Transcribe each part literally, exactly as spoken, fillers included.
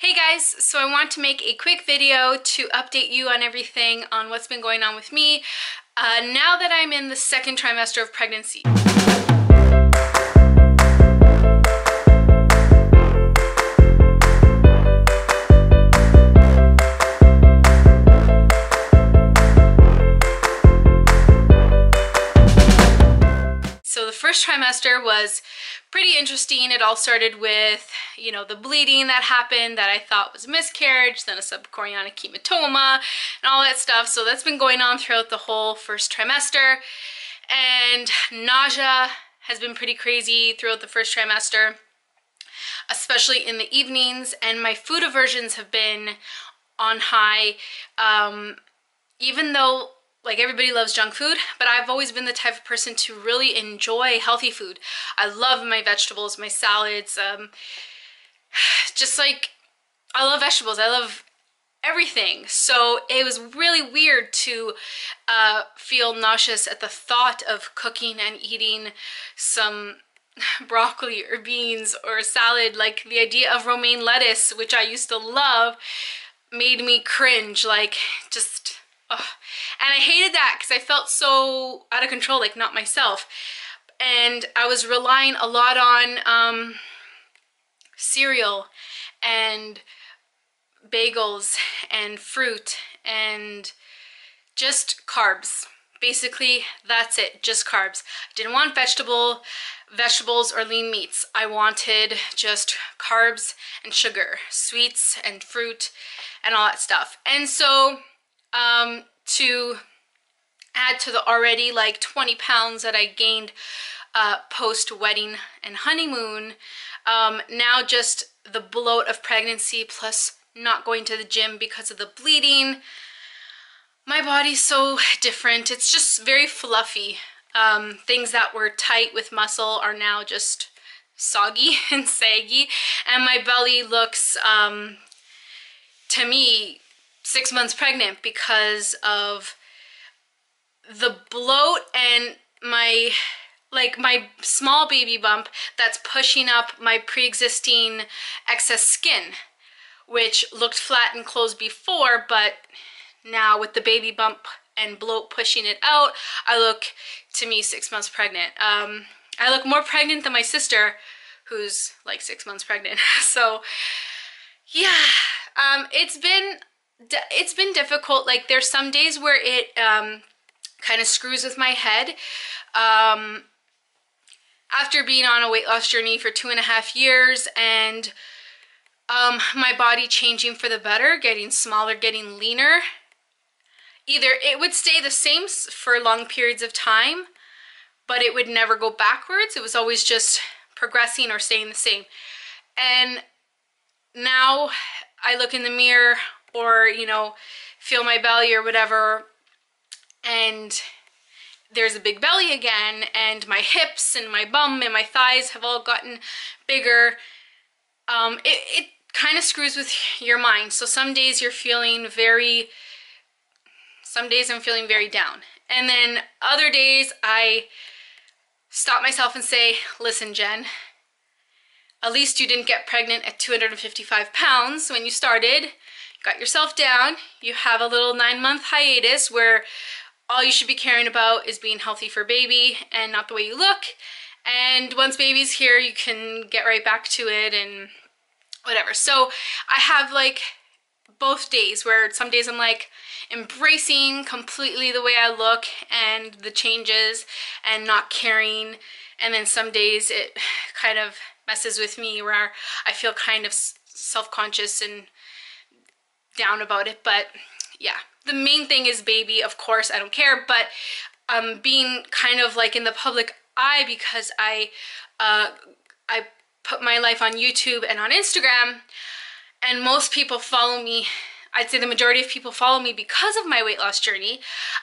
Hey guys, so I want to make a quick video to update you on everything, on what's been going on with me uh, now that I'm in the second trimester of pregnancy. So the first trimester was pretty interesting. It all started with, you know, the bleeding that happened that I thought was a miscarriage, then a subchorionic hematoma and all that stuff. So that's been going on throughout the whole first trimester. And nausea has been pretty crazy throughout the first trimester, especially in the evenings. And my food aversions have been on high, um, even though like everybody loves junk food, but I've always been the type of person to really enjoy healthy food. I love my vegetables, my salads, um, just like, I love vegetables, I love everything. So it was really weird to uh, feel nauseous at the thought of cooking and eating some broccoli or beans or salad. Like the idea of romaine lettuce, which I used to love, made me cringe, like just... Ugh. And I hated that because I felt so out of control, like not myself. And I was relying a lot on um, cereal and bagels and fruit and just carbs. Basically, that's it, just carbs. I didn't want vegetable, vegetables or lean meats. I wanted just carbs and sugar, sweets and fruit and all that stuff. And so... Um, to add to the already like twenty pounds that I gained uh, post-wedding and honeymoon, um, now just the bloat of pregnancy plus not going to the gym because of the bleeding. My body's so different. It's just very fluffy. Um, things that were tight with muscle are now just soggy and saggy, and my belly looks, um, to me, six months pregnant because of the bloat and my, like my small baby bump that's pushing up my pre-existing excess skin, which looked flat and closed before, but now with the baby bump and bloat pushing it out, I look, to me, six months pregnant. Um, I look more pregnant than my sister, who's like six months pregnant. So yeah, um, it's been... It's been difficult. Like there's some days where it um, kind of screws with my head. Um, after being on a weight loss journey for two and a half years and um, my body changing for the better, getting smaller, getting leaner, either it would stay the same for long periods of time, but it would never go backwards. It was always just progressing or staying the same. And now I look in the mirror or, you know, feel my belly or whatever, and there's a big belly again, and my hips and my bum and my thighs have all gotten bigger. Um, it it kind of screws with your mind. So some days you're feeling very, some days I'm feeling very down. And then other days I stop myself and say, listen, Jen, at least you didn't get pregnant at two hundred fifty-five pounds when you started. Got yourself down, you have a little nine month hiatus where all you should be caring about is being healthy for baby and not the way you look. And once baby's here, you can get right back to it and whatever. So I have like both days where some days I'm like embracing completely the way I look and the changes and not caring. And then some days it kind of messes with me where I feel kind of self-conscious and down about it. But yeah, the main thing is baby, of course, I don't care, but um, being kind of like in the public eye because I uh, I put my life on YouTube and on Instagram, and most people follow me. I'd say the majority of people follow me because of my weight loss journey.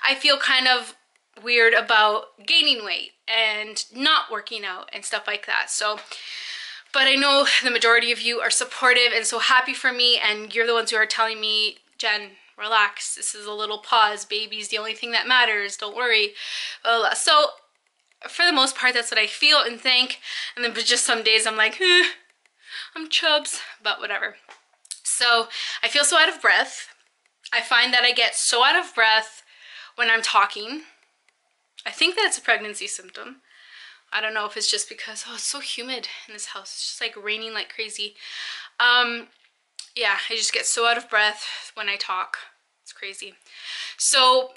I feel kind of weird about gaining weight and not working out and stuff like that. So but I know the majority of you are supportive and so happy for me, and you're the ones who are telling me, Jen, relax, this is a little pause, baby's the only thing that matters, don't worry. So for the most part, that's what I feel and think. And then just some days I'm like, eh, I'm chubs, but whatever. So I feel so out of breath. I find that I get so out of breath when I'm talking. I think that it's a pregnancy symptom. I don't know if it's just because, oh, it's so humid in this house. It's just like raining like crazy. Um, yeah, I just get so out of breath when I talk. It's crazy. So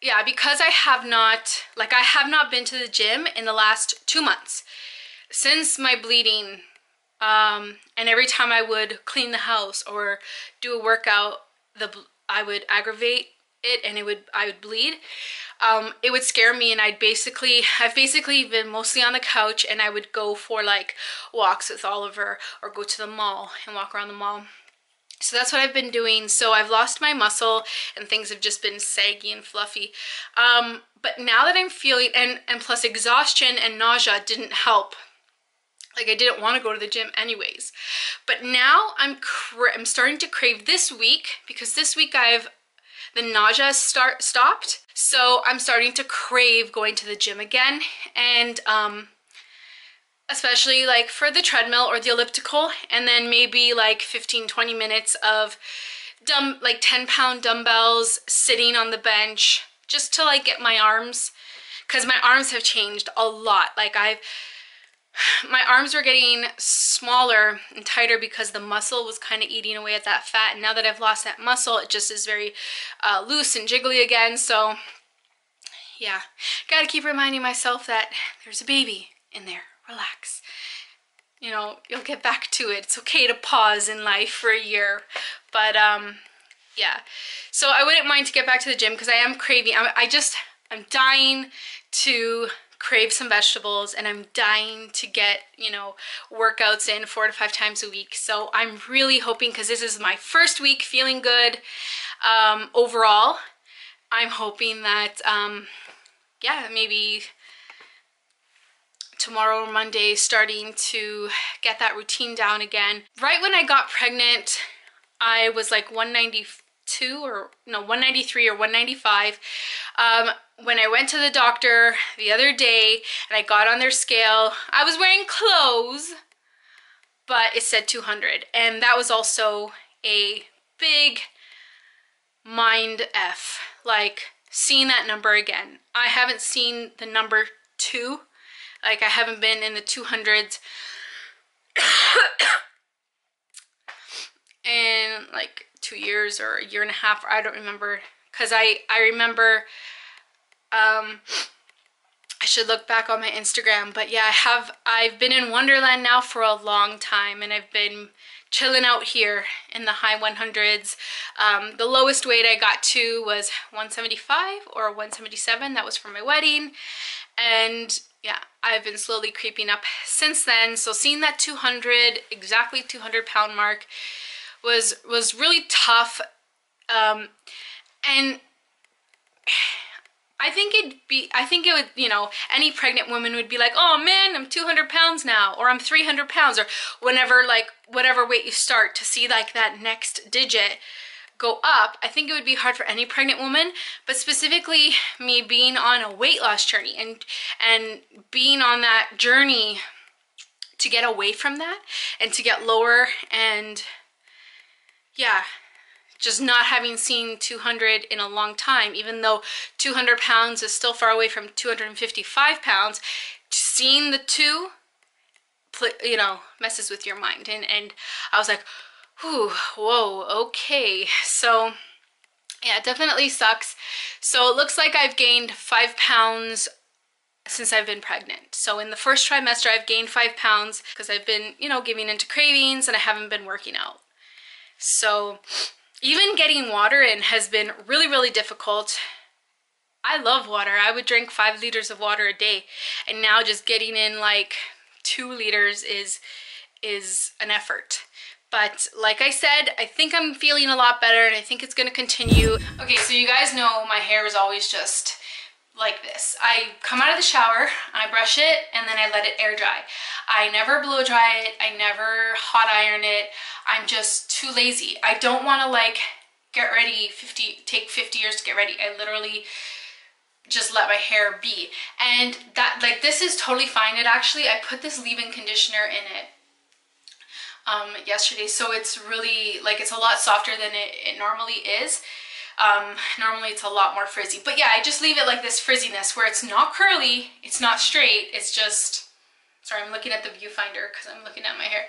yeah, because I have not, like I have not been to the gym in the last two months since my bleeding. Um, and every time I would clean the house or do a workout, the I would aggravate it and it would I would bleed. Um, it would scare me, and I'd basically I've basically been mostly on the couch, and I would go for like walks with Oliver or go to the mall and walk around the mall. So that's what I've been doing. So I've lost my muscle and things have just been saggy and fluffy. Um, but now that I'm feeling, and, and plus exhaustion and nausea didn't help. Like I didn't want to go to the gym anyways. But now I'm cra I'm starting to crave this week, because this week I've, the nausea start stopped. So I'm starting to crave going to the gym again. And um, especially like for the treadmill or the elliptical, and then maybe like fifteen, twenty minutes of dumb, like ten pound dumbbells sitting on the bench, just to like get my arms, because my arms have changed a lot. Like I've, my arms were getting smaller and tighter because the muscle was kind of eating away at that fat. And now that I've lost that muscle, it just is very uh, loose and jiggly again. So yeah, gotta keep reminding myself that there's a baby in there. Relax. You know, you'll get back to it. It's okay to pause in life for a year. But um, yeah, so I wouldn't mind to get back to the gym, because I am craving. I, I just, I'm dying to crave some vegetables, and I'm dying to get, you know, workouts in four to five times a week. So I'm really hoping, because this is my first week feeling good um, overall, I'm hoping that, um, yeah, maybe tomorrow or Monday, starting to get that routine down again. Right when I got pregnant, I was like one ninety-two or no, one ninety-three or one ninety-five. Um, when I went to the doctor the other day and I got on their scale, I was wearing clothes, but it said two hundred. And that was also a big mind F, like seeing that number again. I haven't seen the number two. Like I haven't been in the two hundreds in like two years or a year and a half. Or I don't remember, because I, I remember, um, I should look back on my Instagram. But yeah, I have, I've been in Wonderland now for a long time, and I've been chilling out here in the high one hundreds. Um, the lowest weight I got to was one seventy-five or one seventy-seven. That was for my wedding. And yeah, I've been slowly creeping up since then. So seeing that two hundred, exactly two hundred pound mark was was really tough. Um, and I think it'd be, I think it would, you know, any pregnant woman would be like, oh man, I'm two hundred pounds now, or I'm three hundred pounds, or whenever, like, whatever weight you start to see like that next digit go up. I think it would be hard for any pregnant woman, but specifically me being on a weight loss journey and and being on that journey to get away from that and to get lower, and yeah, just not having seen two hundred in a long time, even though two hundred pounds is still far away from two hundred fifty-five pounds, seeing the two, you know, messes with your mind. And, and I was like, Ooh, whoa, okay. So yeah, it definitely sucks. So it looks like I've gained five pounds since I've been pregnant. So in the first trimester, I've gained five pounds because I've been, you know, giving into cravings, and I haven't been working out. So even getting water in has been really, really difficult. I love water. I would drink five liters of water a day. And now just getting in like two liters is, is an effort. But like I said, I think I'm feeling a lot better, and I think it's gonna continue. Okay, so you guys know my hair is always just like this. I come out of the shower, I brush it, and then I let it air dry. I never blow dry it, I never hot iron it. I'm just too lazy. I don't wanna like get ready, fifty, take fifty years to get ready. I literally just let my hair be. And that, like, this is totally fine. It actually, I put this leave-in conditioner in it um, yesterday. So it's really, like, it's a lot softer than it, it normally is. Um, normally it's a lot more frizzy. But yeah, I just leave it like this frizziness where it's not curly, it's not straight, it's just, sorry, I'm looking at the viewfinder because I'm looking at my hair.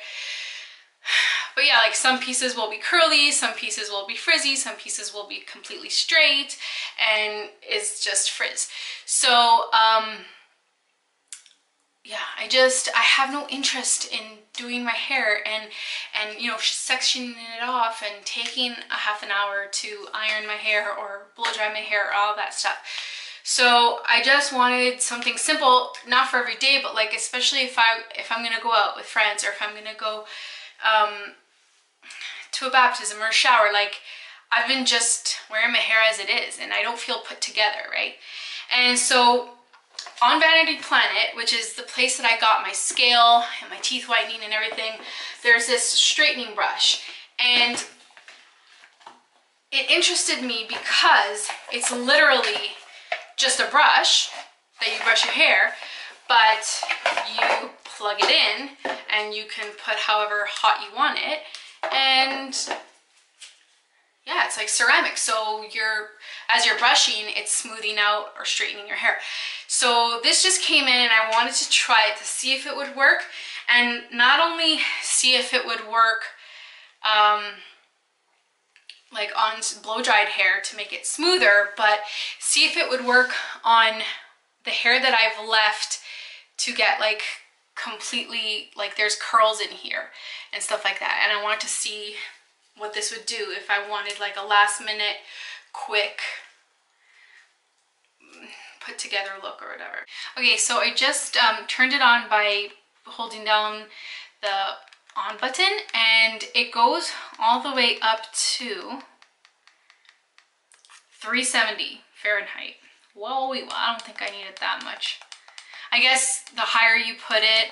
But yeah, like some pieces will be curly, some pieces will be frizzy, some pieces will be completely straight, and it's just frizz. So, um, yeah, I just, I have no interest in doing my hair and, and, you know, sectioning it off and taking a half an hour to iron my hair or blow dry my hair or all that stuff. So I just wanted something simple, not for every day, but like, especially if I, if I'm going to go out with friends, or if I'm going to go, um, to a baptism or a shower, like I've been just wearing my hair as it is and I don't feel put together. Right. And so, on Vanity Planet, which is the place that I got my scale and my teeth whitening and everything, there's this straightening brush, and it interested me because it's literally just a brush that you brush your hair, but you plug it in and you can put however hot you want it, and yeah, it's like ceramic. So you're, as you're brushing, it's smoothing out or straightening your hair. So this just came in and I wanted to try it to see if it would work, and not only see if it would work um, like on blow dried hair to make it smoother, but see if it would work on the hair that I've left to get like completely, like there's curls in here and stuff like that. And I wanted to see what this would do if I wanted like a last minute quick put together look or whatever. Okay, so I just um, turned it on by holding down the on button, and it goes all the way up to three seventy Fahrenheit. Whoa, I don't think I needed that much. I guess the higher you put it,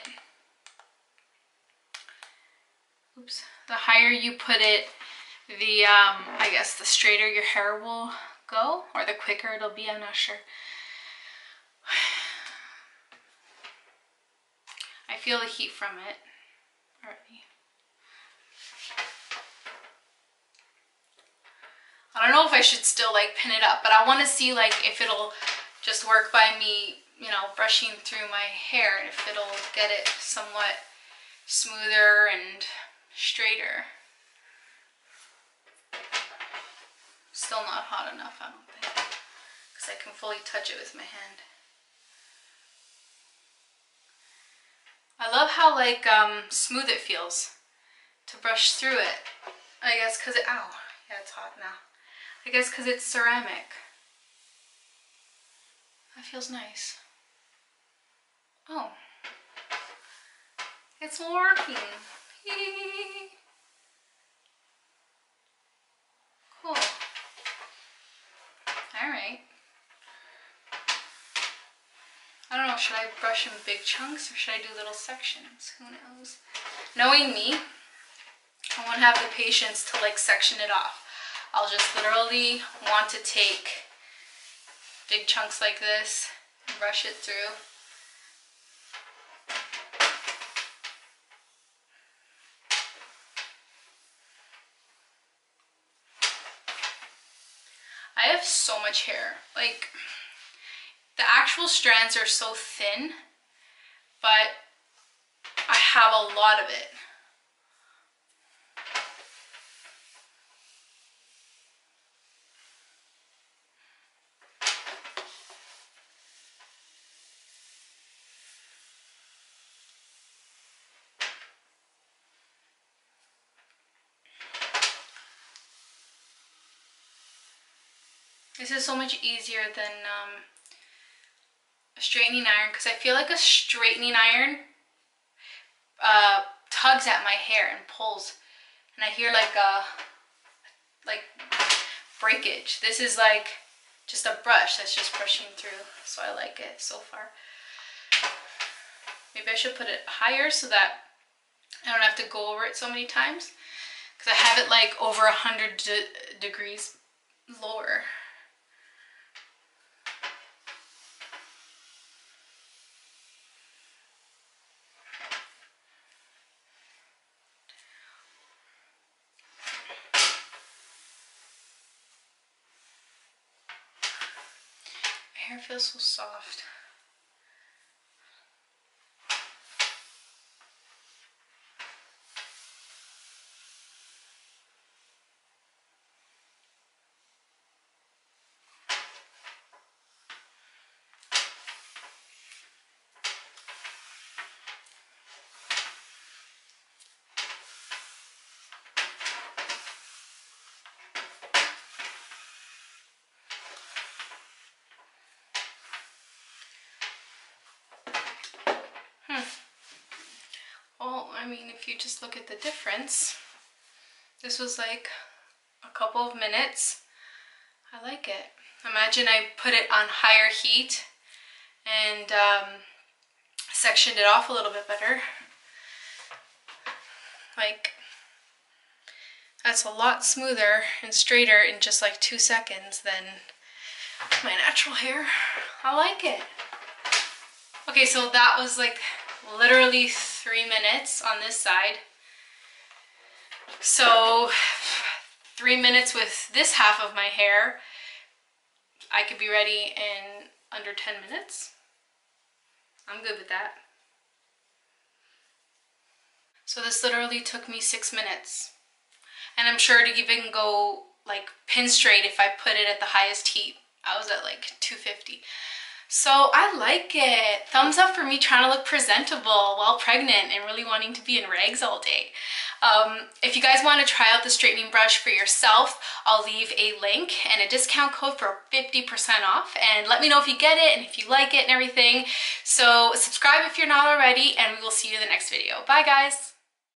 oops, the higher you put it, the, um, I guess the straighter your hair will go, or the quicker it'll be, I'm not sure. I feel the heat from it already. I don't know if I should still like pin it up, but I want to see like if it'll just work by me, you know, brushing through my hair, and if it'll get it somewhat smoother and straighter. Still not hot enough, I don't think, because I can fully touch it with my hand. I love how like um, smooth it feels to brush through it. I guess because it, ow, yeah, it's hot now. I guess because it's ceramic. That feels nice. Oh, it's working. Cool. All right. I don't know, should I brush in big chunks or should I do little sections? Who knows? Knowing me, I won't have the patience to like section it off. I'll just literally want to take big chunks like this and brush it through. I have so much hair, like the actual strands are so thin, but I have a lot of it. This is so much easier than um, a straightening iron, because I feel like a straightening iron uh, tugs at my hair and pulls, and I hear like a like breakage. This is like just a brush that's just brushing through, so I like it so far. Maybe I should put it higher so that I don't have to go over it so many times, because I have it like over a hundred de- degrees lower. hair feels so soft. I mean, if you just look at the difference, this was like a couple of minutes. I like it. Imagine I put it on higher heat and um, sectioned it off a little bit better. Like, that's a lot smoother and straighter in just like two seconds than my natural hair. I like it. Okay, so that was like literally three minutes on this side. So three minutes with this half of my hair, I could be ready in under ten minutes. I'm good with that. So this literally took me six minutes. And I'm sure to even go like pin straight if I put it at the highest heat. I was at like two fifty. So I like it. Thumbs up for me trying to look presentable while pregnant and really wanting to be in rags all day. Um, if you guys want to try out the straightening brush for yourself, I'll leave a link and a discount code for fifty percent off. And let me know if you get it and if you like it and everything. So subscribe if you're not already, and we will see you in the next video. Bye guys.